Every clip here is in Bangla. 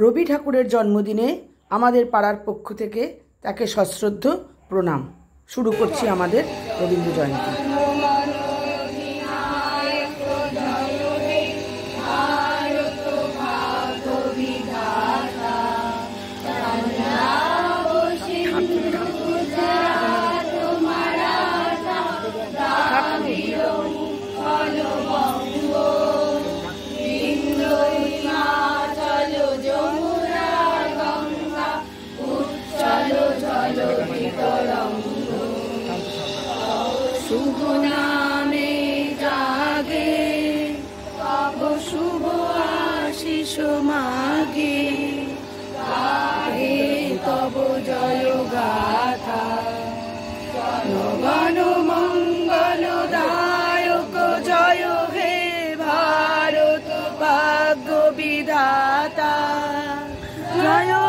रबि ठाकुरेर जन्मदिने आमादेर पाड़ार पक्ष थेके ताके सश्रद्ध प्रणाम। शुरू करछि आमादेर रबीन्द्र जयन्ती। सुगुना में जागे अब शुभ आशीष मागे गाहे तब जय गाथा जनगण मंगल दायक जय हे भारत भाग्य विधाता जड़ो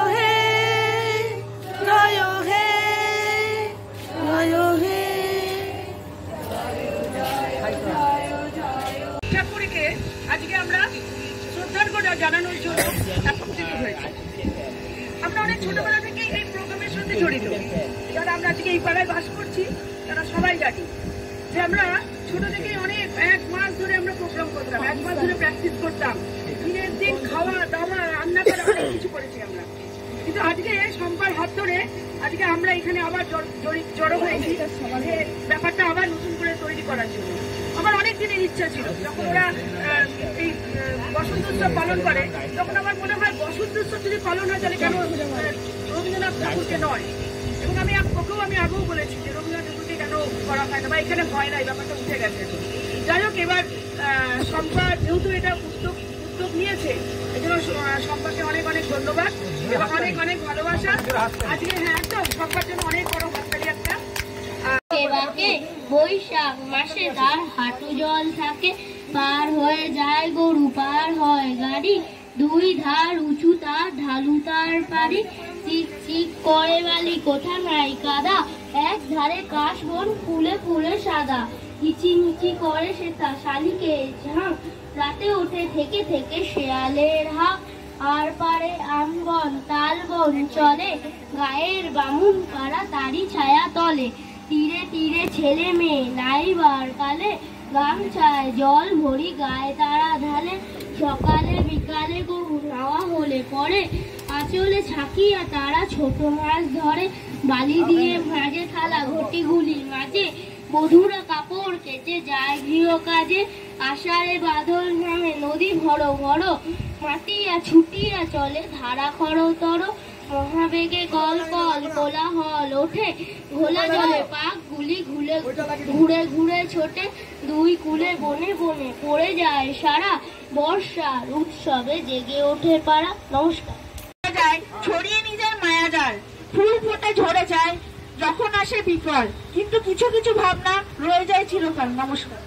ব্যাপারটা নতুন করে তৈরি করার জন্য আমার অনেক দিনের ইচ্ছা ছিল। যখন ওরা এই বসন্ত উৎসব পালন করে তখন আমার মনে হয় বসন্ত উৎসব যদি পালন হয় তাহলে কেন রবীন্দ্রনাথ ঠাকুরকে নয়, এবং আমি আগেও বলেছি যে রবীন্দ্রনাথ ঠাকুরকে কেন করা হয় না বা এখানে হয় না, এই ব্যাপারটা উঠে গেছে। যাই হোক, এবার শম্পা যেহেতু এটা উদ্যোগ নিয়েছে এজন্য শম্পাকে অনেক অনেক ধন্যবাদ এবং অনেক অনেক ভালোবাসা। আজকে হ্যাঁ একদম শম্পার জন্য অনেক বড় হাততালি একটা। বৈশাখ মাসে তার হাঁটু জল থাকে, পার হয়ে যায় গরু পার হয় গাড়ি, দুই ধার উঁচু তার ঢালু তার পাড়ি, চিক চিক করে বালি কোঠা নাই কাদা, এক ধারে কাশ বন ফুলে ফুলে সাদা, হিচিমিচি করে সে তা শালিকে ঝাঁক, রাতে ওঠে থেকে থেকে শেয়ালের হাঁক, আর পারে আমবন তালবন চলে গায়ের বামুন পাড়া তারি ছায়া তলে, তীরে তীরে ছেলে মেয়ে নাইবার কালে গামছায় জল ভরি গায়ে তারা ঢালে, সকালে বিকালে গরু নাওয়া হলে পরে আঁচলে ছাকিয়া তারা ছোট মাছ ধরে, বালি দিয়ে ভাঁজে থালা ঘটিগুলি মাঝে, বধুরা কাপড় কেচে যায় গৃহ কাজে, আষাঢ়ে বাদল নামে নদী ভর ভর মাতিয়া ছুটিয়া চলে ধারা খরতর, মহাবেগে কল কল কোলাহল ওঠে ঘোলা জলে পাক গুলি ঘুরে ঘুরে ঘুরে ছোটে, দুই কুলে বনে বনে পড়ে যায় সারা, বর্ষার উৎসবে জেগে ওঠে পাড়া। নমস্কার। যায় ছড়িয়ে নিজের মায়াজাল, ফুল ফোটে ঝরে যায় যখন আসে বিকল, কিন্তু কিছু কিছু ভাবনা রয়ে যায় চিরকাল। নমস্কার।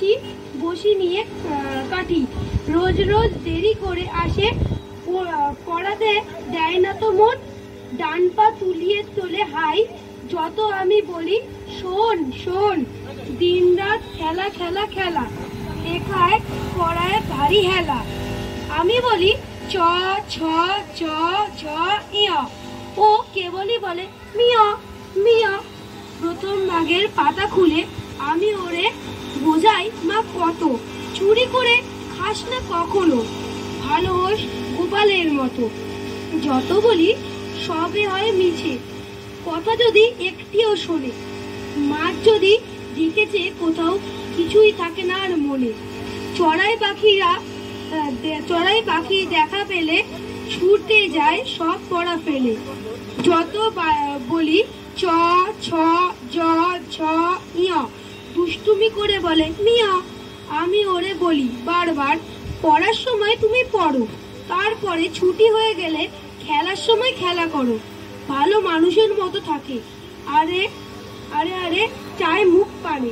নিয়েছি বসি নিয়ে কাটি রোজ রোজ দেরি করে আসে পড়াতে দেয় না তো মন ডান পা তুলিয়ে চলে হাই যত আমি বলি শোন শোন দিন রাত খেলা খেলা খেলা লেখায় পড়ায় ভারী হেলা আমি বলি চ ছ চ ছ ইয়া ও কেবলই বলে মিয়া মিয়া প্রথম ভাগের পাতা খুলে আমি ওরে বোঝাই মা কত চুরি করে খাস না কখনো ভালো হোস গোপালের মতো যত বলি সবই হয় মিছে কথা যদি একটিও শোনে মা যদি ডেকেছে কোথাও কিছুই থাকে না আর মনে চড়াই পাখি দেখা পেলে ছুটে যায় সব পড়া ফেলে যত বলি চ ছ জ ছ ইয়া দুষ্টুমি করে বলে মিয়া আমি ওরে বলি বারবার পড়ার সময় তুমি পড়ো তারপরে ছুটি হয়ে গেলে খেলার সময় খেলা করো ভালো মানুষের মতো থাকে আরে আরে আরে চায় মুখ পানে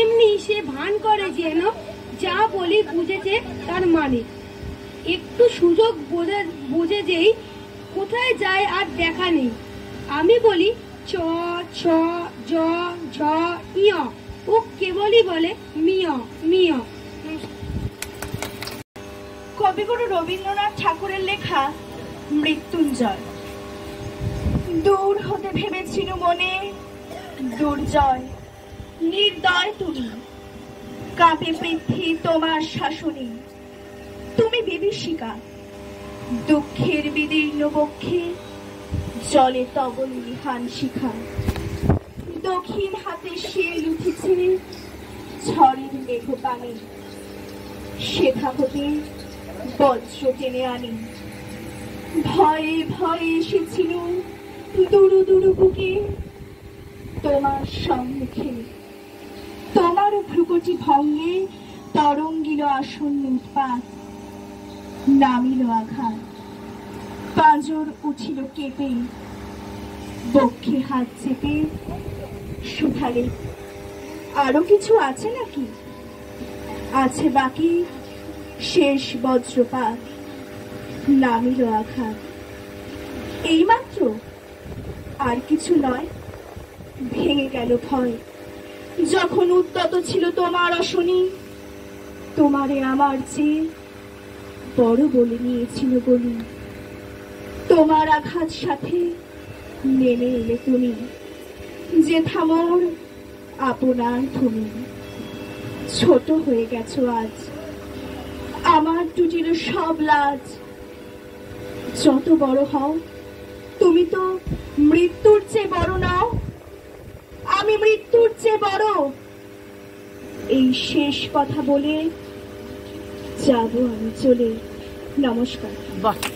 এমনি সে ভান করে যেন যা বলি বুঝেছে তার মানে একটু সুযোগ বুঝে যেই কোথায় যায় আর দেখা নেই আমি বলি চ ছ জ ঝ ইয়া ও কেবলই বলে মিয়া মিয়া। কবিগুরু রবীন্দ্রনাথ ঠাকুরের লেখা মৃত্যুঞ্জয়। দূর হতে ভেবেছিল মনে দুর্জয় নির্দয় তুমি কাঁপে পৃথিবী তোমার শাসনী তুমি বিভীষিকা দুঃখের বিদীর্ণ বক্ষে জলে তবল নিহান শিখা দক্ষিণ হাতে সে লুঠেছে ঝড়ের মেঘ পানি শেখা হতে বজ্র টেনে আনি ভয়ে ভয়ে এসেছিল দুরু দুরু বুকে তোমার সম্মুখে তোমার ভ্রুকুটি ভঙ্গে তরঙ্গিল আসন্ন উৎপাত নামিল আঘাত পাঁজর উঠিল কেঁপে বক্ষে হাত চেপে শুধালে আরো কিছু আছে নাকি আছে বাকি শেষ বজ্রপাত নামিল আঘাত এইমাত্র আর কিছু নয় ভেঙে গেল ভয় যখন উদ্যত ছিল তোমার আসনি তোমারে আমার চেয়ে বড় বলে নিয়েছিল বলি তোমার আঘাত সাথে নেমে এলে তুমি জেঠা মোর আপনার তুমি ছোট হয়ে গেছো আজ আমার টুটির সব লাজ যত বড় হও তুমি তো মৃত্যুর চেয়ে বড় নাও আমি মৃত্যুর চেয়ে বড় এই শেষ কথা বলে যাব আমি চলে। নমস্কার।